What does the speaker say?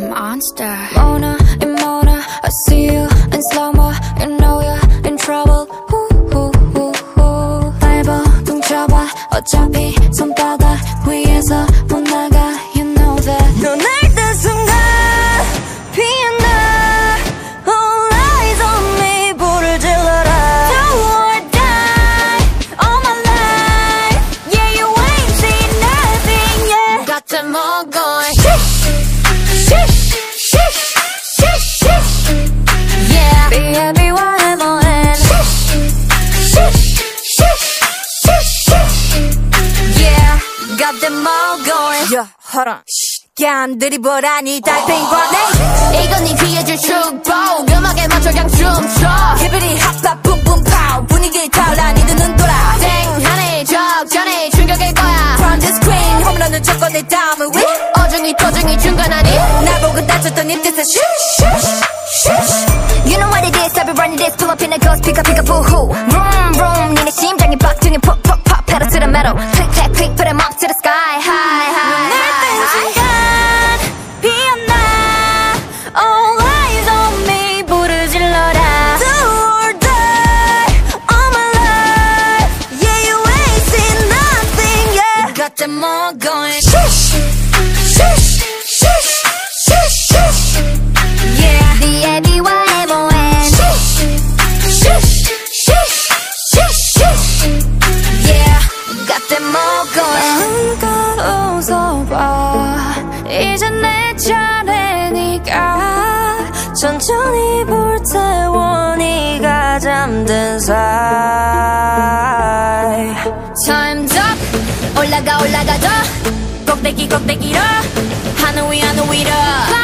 monster. Mona and Mona, I see you in slow-mo. You know you're in trouble. Bible 좀 잡아. 어차피 손바닥 위에서 못 나가. You know that. 너 날던 순간 피한다. All eyes on me. 불을 질러라. Do or die. All my life. Yeah, you ain't seen nothing yet. 같은 먹을. Sheesh. Sheesh, sheesh, sheesh, sheesh. Yeah, BABYMONSTER. Sheesh, sheesh, sheesh, sheesh, sheesh. Yeah, got them all going. Yo, hold on. Shh, can't dribble any typing for me. 이건 네 귀에 줄 축복. 음악에 맞춰 그냥 춤춰. 히브리 핫바 뿜뿜 파우. 분위기 타올라 니들 눈 돌아. 쨍하니 적잖이 충격일 거야. From this queen 홈런을 쳤고 내 다음은 위. 어중이 토중이 중간하니. You know what it is, I've been running this. Pull up in the ghost, pick up, boo-hoo. Vroom, vroom, 니네 심장이 박중에 pop, pop, pop. Pedal to the metal, click, click, click. Put them up to the sky, high, high, high. 이제 내 차례니까 천천히 불태워 네가 잠든 사이. Time's up. 올라가 더 꼭대기로 하늘 위로